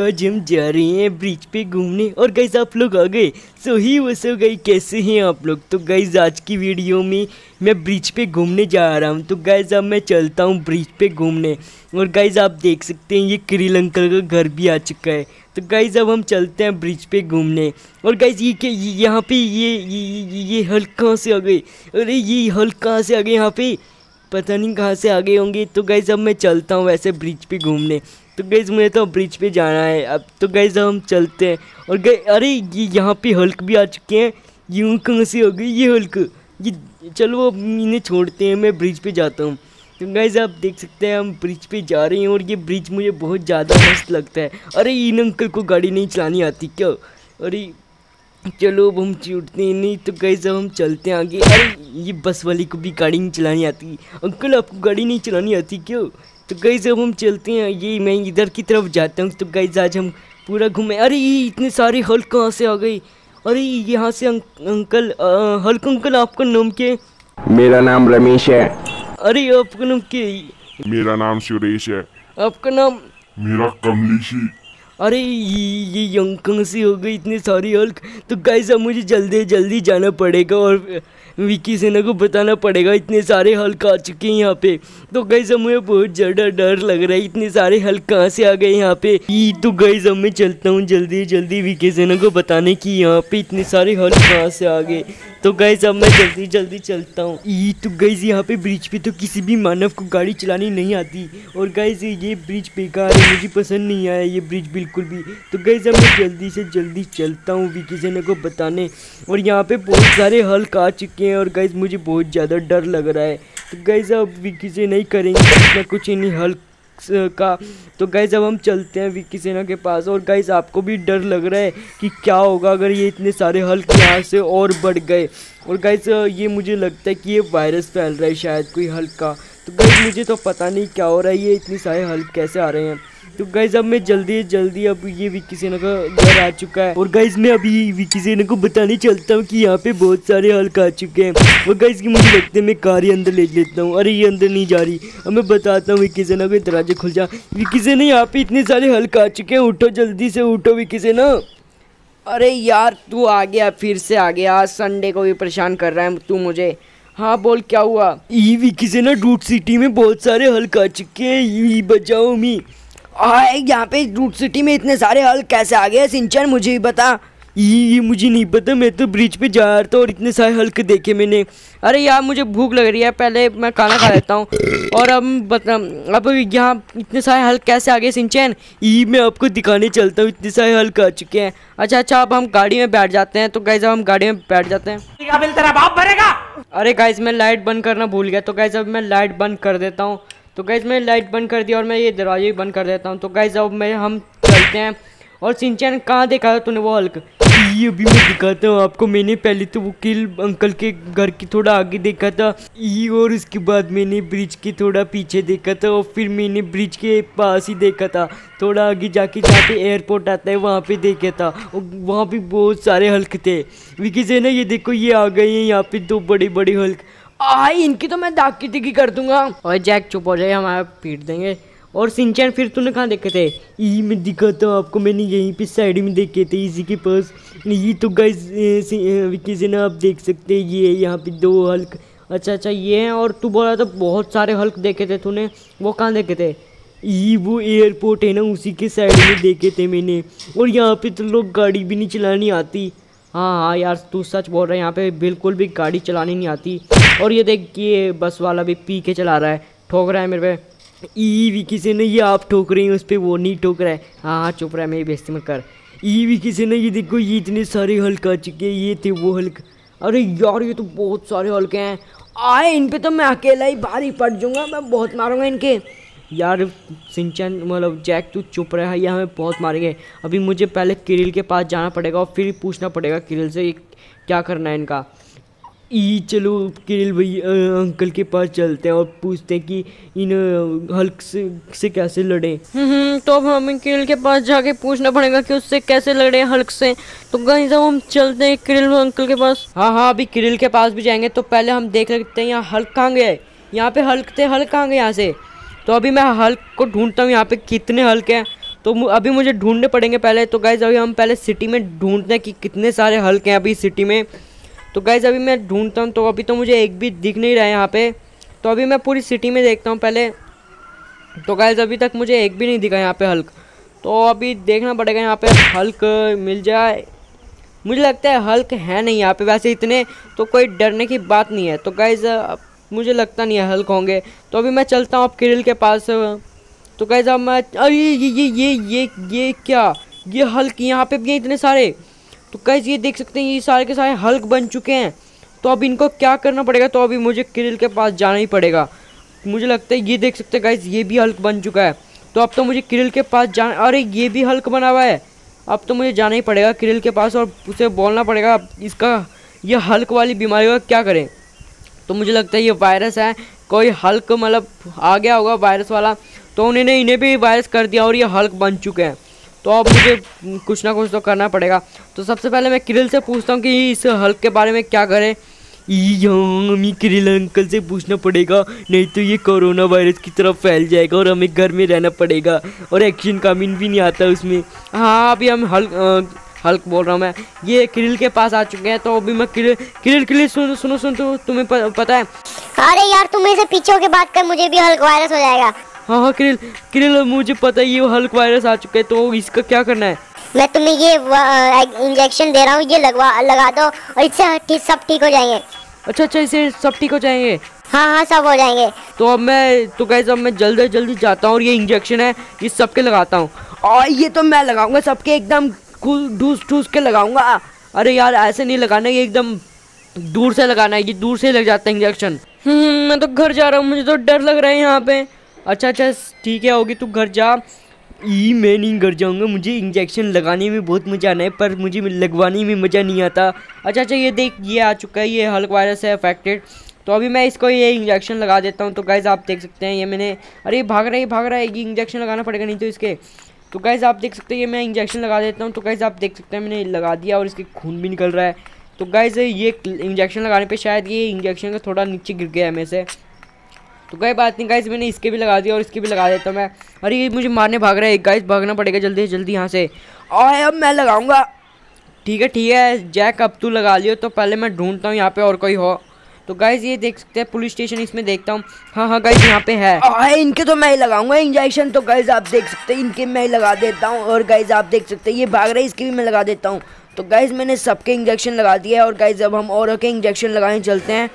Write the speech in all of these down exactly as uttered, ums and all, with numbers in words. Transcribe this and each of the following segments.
आज हम जा रहे हैं ब्रिज पे घूमने और गाइज आप लोग आ गए। सो ही वो सो गई, कैसे हैं आप लोग। तो गाइज आज की वीडियो में मैं ब्रिज पे घूमने जा रहा हूँ। तो गाइज अब मैं चलता हूँ ब्रिज पे घूमने। और गाइज आप देख सकते हैं ये किरिल अंकल का घर भी आ चुका है। तो गाइज अब हम चलते हैं ब्रिज पे घूमने। और गाइज ये यहाँ पे ये ये ये हल्क कहाँ से आ गए। अरे ये हल्क कहाँ से आ गए, यहाँ पे पता नहीं कहाँ से आ गए होंगे। तो गाइज अब मैं चलता हूँ वैसे ब्रिज पे घूमने। तो गाइज मुझे तो ब्रिज पे जाना है अब। तो गाइज अब हम चलते हैं। और गए अरे ये यहाँ पे हल्क भी आ चुके हैं। यूँ कहाँ से हो गई ये हल्क। ये चलो अब इन्हें छोड़ते हैं, मैं ब्रिज पे जाता हूँ। तो गाइज आप देख सकते हैं हम ब्रिज पे जा रहे हैं। और ये ब्रिज मुझे बहुत ज़्यादा मस्त लगता है। अरे इन अंकल को गाड़ी नहीं चलानी आती क्या। अरे चलो अब हम छूटते हैं नहीं। तो गाइज अब हम चलते हैं आगे। अरे ये बस वाली को भी गाड़ी नहीं चलानी आती। अंकल आपको गाड़ी नहीं चलानी आती क्यों। तो गाइज अब हम चलते हैं, ये मैं इधर की तरफ जाता हूँ। तो गाइज आज हम पूरा घूमें। अरे ये इतने सारे हल्क कहाँ से आ गए। अरे यहाँ से अंक, अंकल आ, हल्क अंकल आपका नाम क्या है। मेरा नाम रमेश है। अरे आपका नाम क्या है। मेरा नाम सुरेश है। आपका नाम। मेरा कमलेश। अरे ये ये अंकल से हो गई इतने सारी हल्क। तो गाइज अब मुझे जल्दी जल्दी जाना पड़ेगा और विक्की सेना को बताना पड़ेगा इतने सारे हल्क आ चुके हैं यहाँ पे। तो गाइज अब मुझे बहुत ज़्यादा डर लग रहा है, इतने सारे हल्क कहाँ से आ गए यहाँ पे। तो गाइज अब मैं चलता हूँ जल्दी जल्दी विक्की सेना को बताने कि यहाँ पे इतने सारे हल्क कहाँ से आ गए। तो गाइज अब मैं जल्दी जल्दी चलता हूँ। तो गाइज यहाँ पे ब्रिज पे तो किसी भी मानव को गाड़ी चलानी नहीं आती। और गाइज ये ब्रिज बेकार है, मुझे पसंद नहीं आया ये ब्रिज बिल्कुल कुछ भी। तो गाइज अब मैं जल्दी से जल्दी चलता हूँ विक्की सेना को बताने। और यहाँ पे बहुत सारे हल्क आ चुके हैं और गाइज मुझे बहुत ज़्यादा डर लग रहा है। तो गाइज अब विक्की से नहीं करेंगे इतना कुछ इन्हीं हल्क का। तो गाइज अब हम चलते हैं विक्की सेना के पास। और गाइज आपको भी डर लग रहा है कि क्या होगा अगर ये इतने सारे हल्क यहाँ से और बढ़ गए। और गाइज ये मुझे लगता है कि ये वायरस फैल रहा है शायद कोई हल्क का। तो गाइज मुझे तो पता नहीं क्या हो रहा है, ये इतने सारे हल्क कैसे आ रहे हैं। तो गाइज अब मैं जल्दी जल्दी अब ये विक्की सेना का घर आ चुका है। और गाइज मैं अभी विक्की सेना को बताने चलता हूँ कि यहाँ पे बहुत सारे हल्क आ चुके हैं। और गाइज की मुझे लगता है मैं कार ही अंदर ले लेता हूँ। अरे ये अंदर नहीं जा रही। अब मैं बताता हूँ विक्की सेना को, दरवाजा खुल जा। विक्की सेना यहाँ पे इतने सारे हल्क आ चुके हैं, उठो जल्दी से उठो विक्की सेना। अरे यार तू आ गया, फिर से आ गया, आज संडे को भी परेशान कर रहा है तू मुझे। हाँ बोल क्या हुआ। ई विक्की सेना रूट सिटी में बहुत सारे हल्क आ चुके हैं, ई बचाओ मी। आए यहाँ पे रूट सिटी में इतने सारे हल्क कैसे आ गए शिनचैन, मुझे ही बता। ये मुझे नहीं पता, मैं तो ब्रिज पे जा रहा था और इतने सारे हल्क देखे मैंने। अरे यार मुझे भूख लग रही है, पहले मैं खाना खा लेता हूँ। और अब बता अब यहाँ इतने सारे हल्क कैसे आ गए शिनचैन। ये मैं आपको दिखाने चलता हूँ, इतने सारे हल्क आ चुके हैं। अच्छा अच्छा अब हम गाड़ी में बैठ जाते हैं। तो गाइज अब हम गाड़ी में बैठ जाते हैं। तेरा बाप भरेगा। अरे गाइज मैं लाइट बंद करना भूल गया। तो गाइज अब मैं लाइट बंद कर देता हूँ। तो गाइज मैंने लाइट बंद कर दिया और मैं ये दरवाजे भी बंद कर देता हूँ। तो गाइज अब मैं हम चलते हैं। और शिनचैन कहाँ देखा था तूने वो हल्क। ये अभी मैं दिखाता हूँ आपको, मैंने पहले तो वो किल अंकल के घर के थोड़ा आगे देखा था। ये और उसके बाद मैंने ब्रिज के थोड़ा पीछे देखा था। और फिर मैंने ब्रिज के पास ही देखा था, थोड़ा आगे जाके जहाँ पे एयरपोर्ट आता है वहाँ पे देखा था। वहाँ पे बहुत सारे हल्क थे। विक्की सेना ये देखो ये आ गए हैं यहाँ पे दो बड़े बड़े हल्क। आई इनकी तो मैं दाग की टिकी कर दूंगा। और जैक चुप हो जाए, हमारा पीट देंगे। और शिनचैन फिर तूने कहाँ देखे थे। ई मैं दिखाता हूँ आपको, मैंने यहीं पे साइड में देखे थे इसी के पास। ये तो गाइज विक्की सेना आप देख सकते हैं ये यहाँ पे दो हल्क। अच्छा अच्छा ये हैं। और तू बोला तो बहुत सारे हल्क देखे थे तूने, वो कहाँ देखे थे। ये वो एयरपोर्ट है ना उसी के साइड में देखे थे मैंने। और यहाँ पे तो लोग गाड़ी भी नहीं चलानी आती। हाँ हाँ यार तू सच बोल रहा है, यहाँ पे बिल्कुल भी गाड़ी चलानी नहीं आती। और ये देख ये बस वाला भी पी के चला रहा है, ठोक रहा है मेरे पे। ई विक्की सेना ये आप ठोक रही हैं उस पर, वो नहीं ठोक रहा है। हाँ हाँ चुप रहा है, मेरी बेइज्जती मत कर। ई विक्की सेना ये देखो ये इतने सारे हल्क आ चुके हैं, ये थे वो हल्क। अरे यार ये तो बहुत सारे हल्के हैं। आए इन पर तो मैं अकेला ही भारी पड़ जाऊँगा, मैं बहुत मारूँगा इनके। यार शिनचैन मतलब जैक तू चुप रहा है, ये हमें बहुत मारेंगे। अभी मुझे पहले किरिल के पास जाना पड़ेगा और फिर पूछना पड़ेगा किरिल से क्या करना है इनका। ई चलो किरिल भैया अंकल के पास चलते हैं और पूछते हैं कि इन हल्क से, से कैसे लड़ें। हम्म तो अब हमें किरिल के पास जाके पूछना पड़ेगा कि उससे कैसे लड़ें हल्क से। तो गाइस अब हम चलते हैं किरिल अंकल के पास। हाँ हाँ अभी किरिल के पास भी जाएंगे। तो पहले हम देख लेते हैं यहाँ हल्क कहाँ गए। यहाँ पे हल्क थे, हल्क कहाँ गए यहाँ से। तो अभी मैं हल्क को ढूंढता हूँ यहाँ पे कितने हल्क हैं, तो अभी मुझे ढूंढने पड़ेंगे पहले। तो गाइज अभी हम पहले सिटी में ढूंढते हैं कि कितने सारे हल्क हैं अभी सिटी में। तो गाइज अभी मैं ढूंढता हूँ, तो अभी तो मुझे एक भी दिख नहीं रहा है यहाँ पे। तो अभी मैं पूरी सिटी में देखता हूँ पहले। तो गाइज अभी तक मुझे एक भी नहीं दिखा यहाँ पे हल्क, तो अभी देखना पड़ेगा यहाँ पे हल्क मिल जाए। मुझे लगता है हल्क है नहीं यहाँ पे वैसे इतने, तो कोई डरने की बात नहीं है। तो गाइज मुझे लगता नहीं है हल्क होंगे। तो अभी मैं चलता हूँ अब किरिल के पास। तो गाइज अब मैं अरे ये ये ये ये ये क्या, ये हल्क यहाँ पे भी हैं इतने सारे। तो गाइज ये देख सकते हैं, ये सारे के सारे हल्क बन चुके हैं। तो अब इनको क्या करना पड़ेगा, तो अभी मुझे किरिल के पास जाना ही पड़ेगा मुझे लगता है। ये देख सकते हैं गाइज, ये भी हल्क बन चुका है। तो अब तो मुझे किरिल के पास जाना, अरे ये भी हल्क बना हुआ है। अब तो मुझे जाना ही पड़ेगा किरिल के पास और उसे बोलना पड़ेगा इसका ये हल्क वाली बीमारी का क्या करें। तो मुझे लगता है ये वायरस है, कोई हल्क मतलब आ गया होगा वायरस वाला, तो उन्होंने इन्हें भी वायरस कर दिया और ये हल्क बन चुके हैं। तो अब मुझे कुछ ना कुछ तो करना पड़ेगा। तो सबसे पहले मैं किरिल से पूछता हूँ कि इस हल्क के बारे में क्या करें। हमें किरिल अंकल से पूछना पड़ेगा, नहीं तो ये कोरोना वायरस की तरफ फैल जाएगा और हमें घर में रहना पड़ेगा और एक्शन कामिन भी नहीं आता उसमें। हाँ अभी हम हल्क हल्क बोल रहा हूँ मैं, ये किरिल के पास आ चुके हैं। तो अभी मैं किरिल किरिल किरिल सुनो सुनो सुनो तुम्हें प, पता है, अरे यार तुम ऐसे पीछे होके बात कर, मुझे भी हल्क वायरस हो जाएगा। हाँ हाँ किरिल किरिल मुझे पता है ये हल्क वायरस आ चुके हैं, तो इसका क्या करना है। मैं तुम्हें ये इंजेक्शन दे रहा हूँ, ये लगवा लगा दो और इससे सब ठीक हो जाएंगे। अच्छा अच्छा इसे सब ठीक हो जाएंगे। हाँ हाँ सब हो जाएंगे। तो अब मैं तो गाइस अब मैं जल्दी जल्दी जाता हूँ और ये इंजेक्शन है ये सबके लगाता हूँ। और ये तो मैं लगाऊंगा सबके, एकदम ठूस ठूस के लगाऊंगा। अरे यार ऐसे नहीं लगाना, ये एकदम दूर से लगाना है, ये दूर से लग जाता है इंजेक्शन। हम्म मैं तो घर जा रहा हूँ, मुझे तो डर लग रहा है यहाँ पे। अच्छा अच्छा ठीक है होगी, तू घर जा। ई मैं नहीं घर जाऊँगा, मुझे इंजेक्शन लगाने में बहुत मज़ा आना है पर मुझे लगवाने में मज़ा नहीं आता। अच्छा अच्छा ये देख ये आ चुका है, ये हल्क वायरस है अफेक्टेड। तो अभी मैं इसको ये इंजेक्शन लगा देता हूँ। तो गाइज़ आप देख सकते हैं ये मैंने, अरे भाग रहा है भाग रहा है, ये इंजेक्शन लगाना पड़ेगा नहीं तो इसके। तो गाइज़ आप देख सकते हैं ये मैं इंजेक्शन लगा देता हूँ। तो गाइज़ आप देख सकते हैं मैंने लगा दिया और इसके खून भी निकल रहा है। तो गाइज़ ये इंजेक्शन लगाने पे शायद ये इंजेक्शन का थोड़ा नीचे गिर गया है मेरे से, तो कोई बात नहीं। गाइज़ मैंने इसके भी लगा दिया और इसके भी लगा देता हूँ मैं। अरे ये मुझे मारने भाग रहा है, गाइज़ भागना पड़ेगा जल्दी जल्दी यहाँ से। और अब मैं लगाऊंगा। ठीक है ठीक है जैक अब तू लगा लियो, तो पहले मैं ढूंढता हूँ यहाँ पे और कोई हो। तो गाइज़ ये देख सकते हैं पुलिस स्टेशन, इसमें देखता हूँ। हाँ हाँ गाइज़ यहाँ पे है। और इनके तो मैं ही लगाऊंगा इंजेक्शन। तो गाइज़ आप देख सकते हैं इनके मैं ही लगा देता हूँ। और गाइज़ आप देख सकते हैं ये भाग रहा है, इसके भी मैं लगा देता हूँ। तो गाइज़ मैंने सबके इंजेक्शन लगा दिया। और गाइज़ अब हम और के इंजेक्शन लगाने चलते हैं।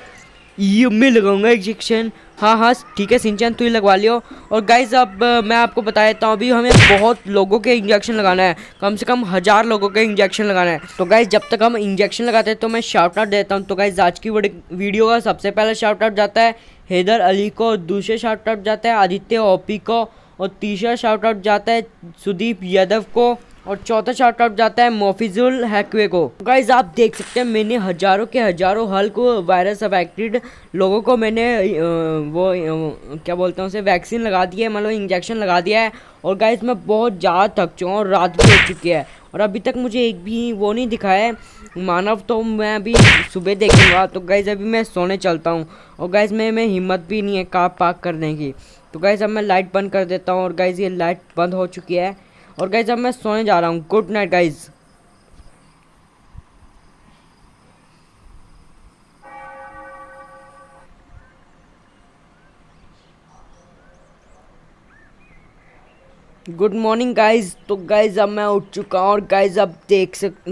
ये मैं लगाऊंगा इंजेक्शन। हाँ हाँ ठीक है शिनचैन तू ही लगवा लियो। और गाइज अब मैं आपको बता देता हूँ, अभी हमें बहुत लोगों के इंजेक्शन लगाना है, कम से कम हज़ार लोगों के इंजेक्शन लगाना है। तो गाइज जब तक हम इंजेक्शन लगाते हैं तो मैं शाउट आउट देता हूँ। तो गाइज आज की वीडियो का सबसे पहला शाउट आउट जाता है हैदर अली को, दूसरे शाउट आउट जाता है आदित्य ओपी को, और तीसरा शाउट आउट जाता है सुदीप यादव को, और चौथा शाउट आउट जाता है मोफिजुल हैकवे को। गाइज आप देख सकते हैं मैंने हज़ारों के हज़ारों हल्क वायरस अफेक्टेड लोगों को मैंने वो क्या बोलते हैं उसे वैक्सीन लगा दी है, मतलब इंजेक्शन लगा दिया है। और गाइज मैं बहुत ज़्यादा थक चुका हूँ और रात भी हो चुकी है और अभी तक मुझे एक भी वो नहीं दिखा है मानव, तो मैं अभी सुबह देखूँगा। तो गाइज अभी मैं सोने चलता हूँ। और गाइज में मैं हिम्मत भी नहीं है काप पाक करने की। तो गाइज अब मैं लाइट बंद कर देता हूँ। और गाइज ये लाइट बंद हो चुकी है। और गाइज अब मैं सोने जा रहा हूँ। Good night guys. Good morning guys. तो गाइज अब मैं उठ चुका हूँ। और गाइज अब देख सक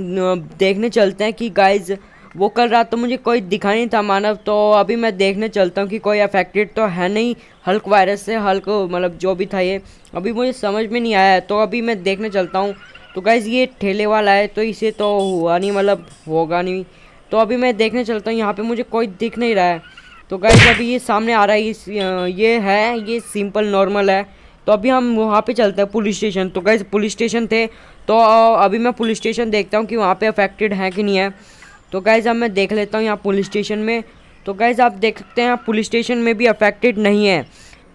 देखने चलते हैं कि गाइज वो कल रात तो मुझे कोई दिखा नहीं था मानव, तो अभी मैं देखने चलता हूँ कि कोई अफेक्टेड तो है नहीं हल्क वायरस से। हल्क मतलब जो भी था ये अभी मुझे समझ में नहीं आया है, तो अभी मैं देखने चलता हूँ। तो गाइज़ ये ठेले वाला है तो इसे तो हुआ नहीं, मतलब होगा नहीं। तो अभी मैं देखने चलता हूँ, यहाँ पे मुझे कोई दिख नहीं रहा है। तो गाइज़ अभी ये सामने आ रहा है, ये है ये सिंपल नॉर्मल है। तो अभी हम वहाँ पे चलते हैं पुलिस स्टेशन। तो गाइज़ पुलिस स्टेशन थे, तो अभी मैं पुलिस स्टेशन देखता हूँ कि वहाँ पर अफेक्टेड है कि नहीं है। तो गाइज़ अब मैं देख लेता हूँ यहाँ पुलिस स्टेशन में। तो गाइज़ आप देख सकते हैं यहाँ पुलिस स्टेशन में भी अफेक्टेड नहीं है।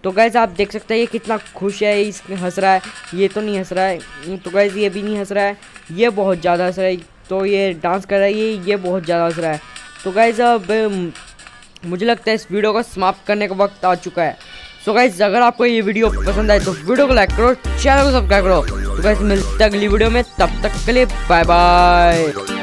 तो गाइज़ आप देख सकते हैं ये कितना खुश है, इस हंस रहा है, ये तो नहीं हंस रहा है। तो गाइज़ ये भी नहीं हंस रहा है, ये बहुत ज़्यादा हंस रहा है। तो ये डांस कर रहा है, ये ये बहुत ज़्यादा हंस रहा है। तो गाइज़ अब मुझे लगता है इस वीडियो को समाप्त करने का वक्त आ चुका है। सो गाइस अगर आपको ये वीडियो पसंद आए तो वीडियो को लाइक करो, चैनल को सब्सक्राइब करो। तो गाइस मिलते हैं अगली वीडियो में, तब तक के लिए बाय बाय।